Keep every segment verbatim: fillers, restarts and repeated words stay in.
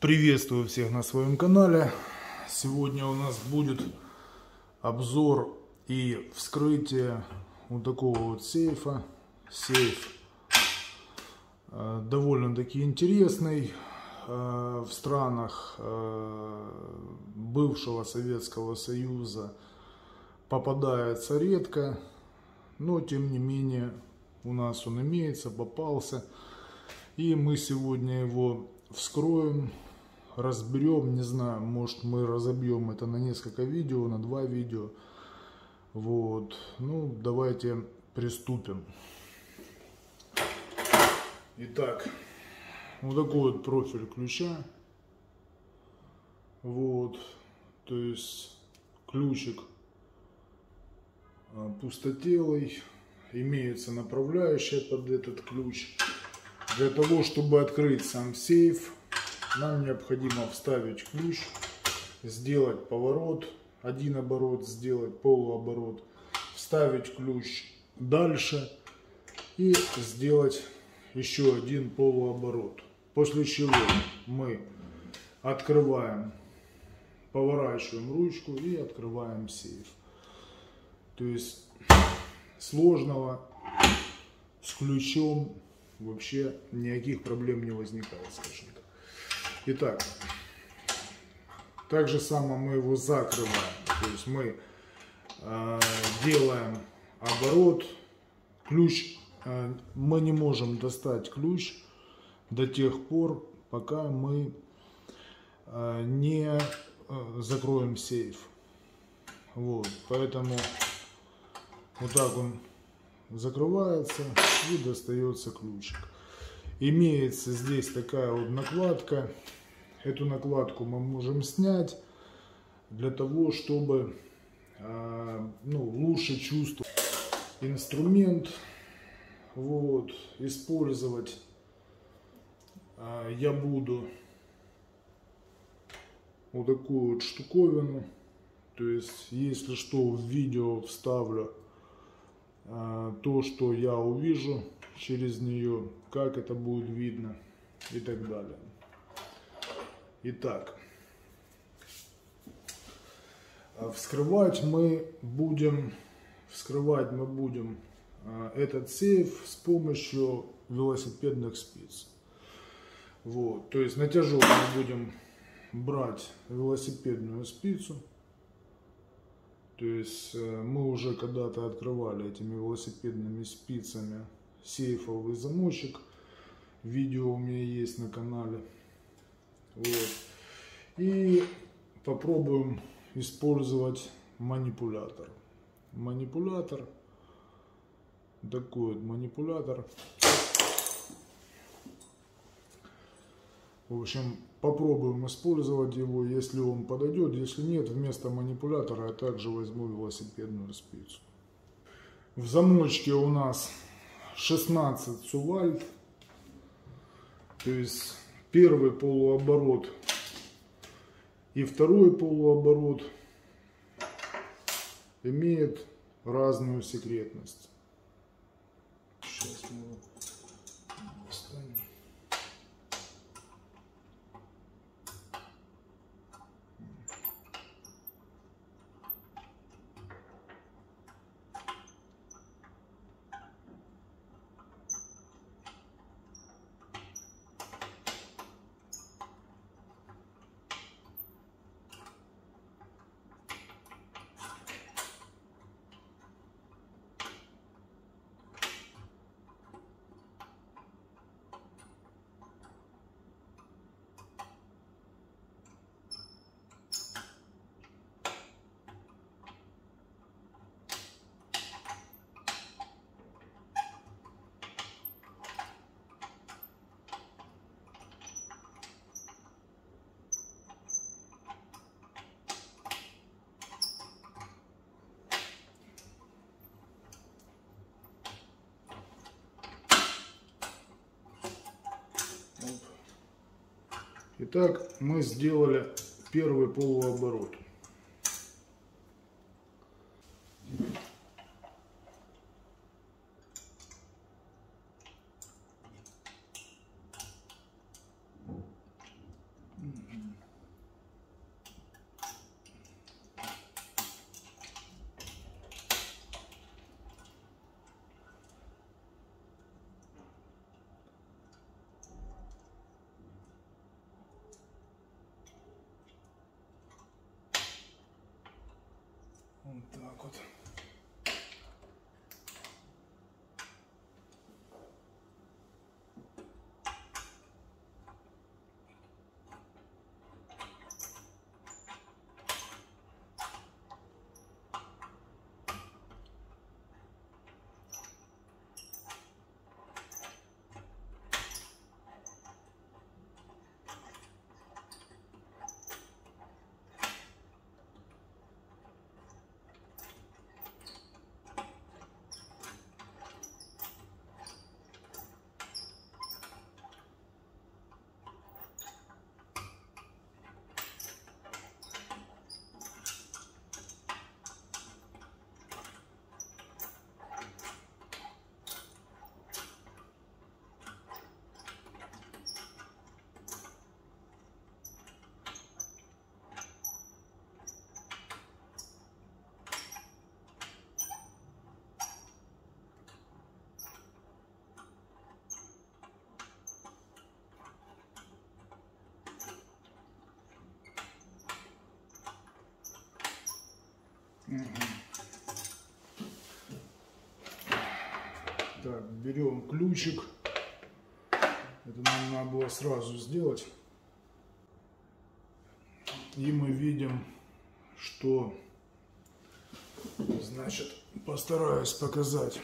Приветствую всех на своем канале. Сегодня у нас будет обзор и вскрытие вот такого вот сейфа. Сейф довольно-таки интересный в странах бывшего Советского Союза, попадается редко, но тем не менее у нас он имеется, попался, и мы сегодня его вскроем, разберем. Не знаю, может, мы разобьем это на несколько видео, на два видео. Вот, ну давайте приступим. Итак, вот такой вот профиль ключа. Вот, то есть ключик пустотелый, имеется направляющая под этот ключ. Для того, чтобы открыть сам сейф, нам необходимо вставить ключ, сделать поворот, один оборот, сделать полуоборот, вставить ключ дальше и сделать еще один полуоборот. После чего мы открываем, поворачиваем ручку и открываем сейф. То есть сложного с ключом вообще никаких проблем не возникало, скажем так. Итак, так же само мы его закрываем. То есть мы э, делаем оборот. Ключ э, мы не можем достать ключ до тех пор, пока мы э, не э, закроем сейф. Вот, поэтому вот так он закрывается и достается ключик. Имеется здесь такая вот накладка. Эту накладку мы можем снять для того, чтобы ну, лучше чувствовать инструмент. Вот, использовать я буду вот такую вот штуковину. То есть, если что, в видео вставлю то, что я увижу через нее, как это будет видно и так далее. Итак, вскрывать мы будем, вскрывать мы будем этот сейф с помощью велосипедных спиц. Вот, то есть на натяжок мы будем брать велосипедную спицу. То есть мы уже когда-то открывали этими велосипедными спицами сейфовый замочек. Видео у меня есть на канале. Вот. И попробуем использовать манипулятор. Манипулятор. Такой вот манипулятор. В общем, попробуем использовать его, если он подойдет. Если нет, вместо манипулятора я также возьму велосипедную спицу. В замочке у нас шестнадцать сувальд. То есть первый полуоборот и второй полуоборот имеет разную секретность. Сейчас мы его достанем. Итак, мы сделали первый полуоборот. Вот так вот. Так, берем ключик. Это нам надо было сразу сделать. И мы видим, что, значит, постараюсь показать.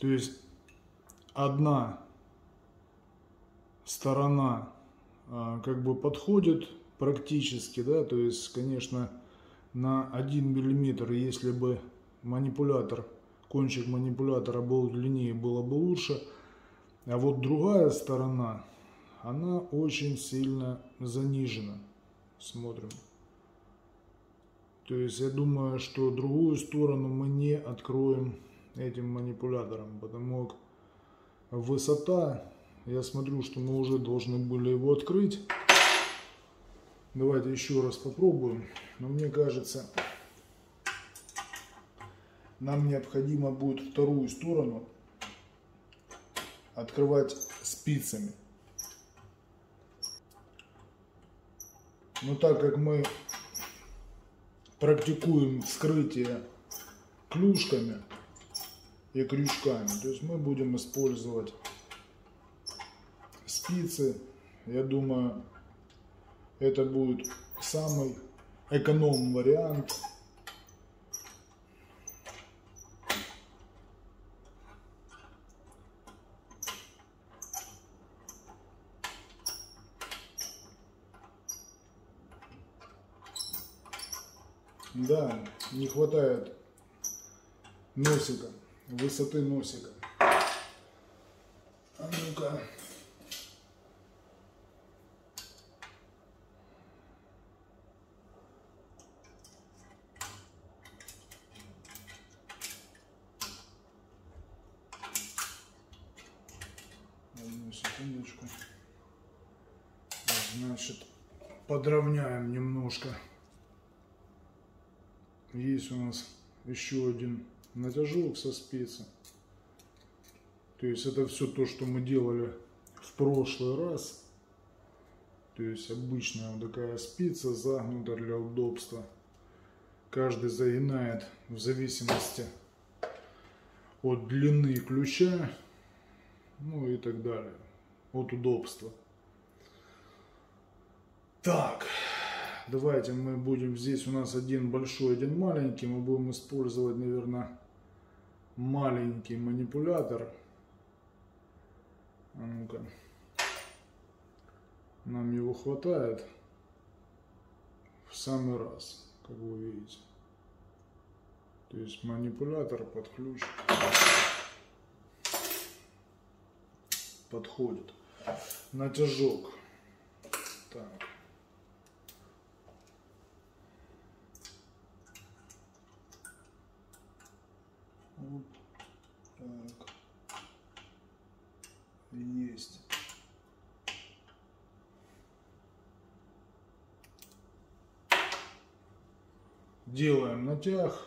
То есть одна сторона как бы подходит практически, да, то есть, конечно, на один миллиметр, если бы манипулятор, кончик манипулятора был длиннее, было бы лучше. А вот другая сторона, она очень сильно занижена. Смотрим. То есть я думаю, что другую сторону мы не откроем этим манипулятором, потому как высота, я смотрю, что мы уже должны были его открыть. Давайте еще раз попробуем, но мне кажется, нам необходимо будет вторую сторону открывать спицами. Но так как мы практикуем вскрытие клюшками и крючками, то есть мы будем использовать спицы, я думаю, это будет самый эконом вариант. Да, не хватает носика, высоты носика. А ну-ка. Секундочку. Значит, подровняем немножко. Есть у нас еще один натяжок со спицы. То есть это все то, что мы делали в прошлый раз. То есть обычная вот такая спица, загнута для удобства. Каждый загинает в зависимости от длины ключа. Ну и так далее. От удобства. Так. Давайте мы будем... Здесь у нас один большой, один маленький. Мы будем использовать, наверное, маленький манипулятор. А ну-ка. Нам его хватает. В самый раз. Как вы видите. То есть манипулятор под ключ подходит. Натяжок. Так. Вот так. Есть. Делаем натяг.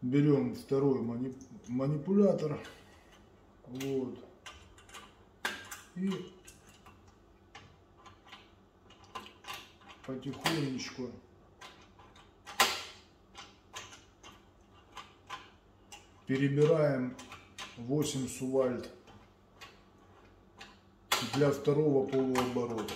Берем второй манипу манипулятор. Вот. И потихонечку Перебираем восемь сувальд для второго полуоборота.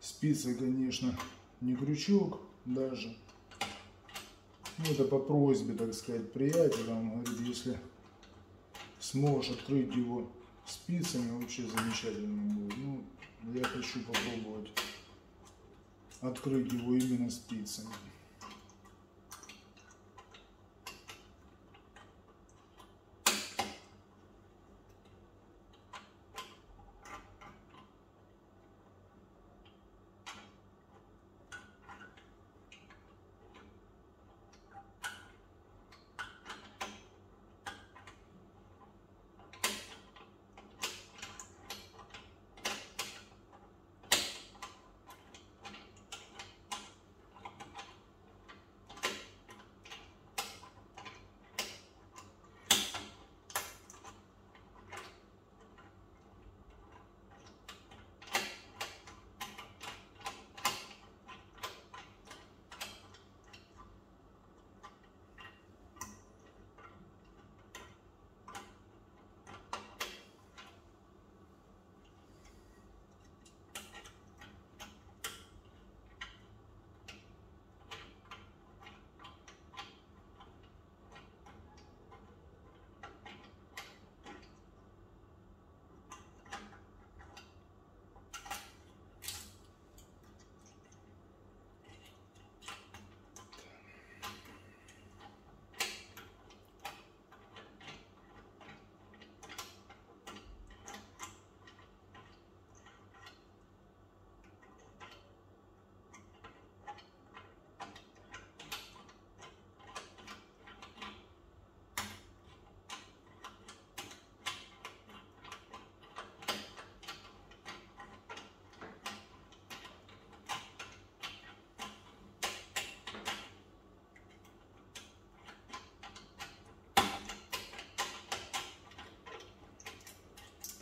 Спицы, конечно, не крючок даже. Ну, это по просьбе, так сказать, приятеля. Он говорит, если сможешь открыть его спицами, вообще замечательно будет. Ну, я хочу попробовать открыть его именно спицами.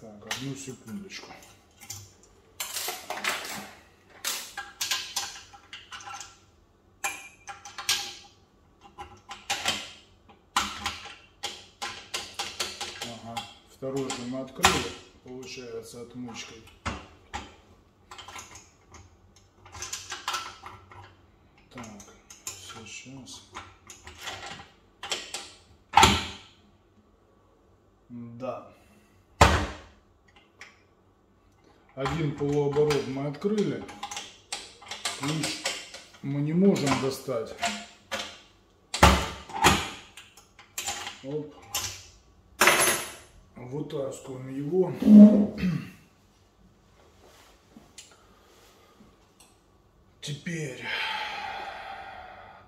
Так, одну секундочку. Ага, второй же мы открыли, получается, отмычкой. Так, сейчас. Да. Один полуоборот мы открыли, ключ мы не можем достать. Оп. Вытаскиваем его. Теперь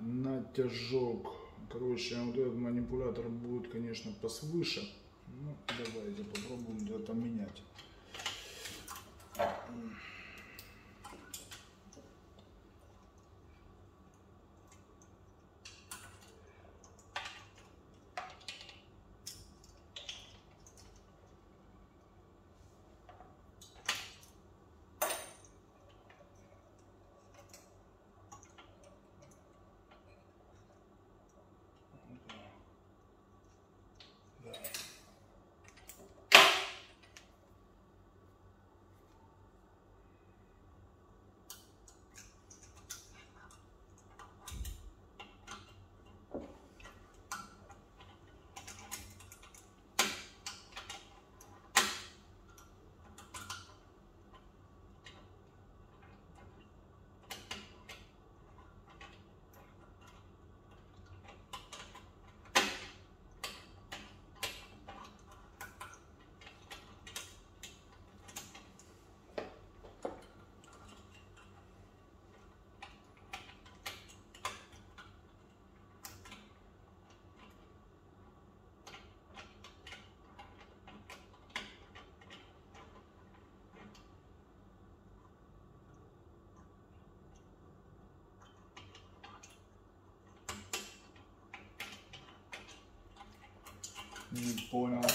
натяжок. Короче, вот этот манипулятор будет, конечно, посвыше. Ну, давайте попробуем это менять. Не понял.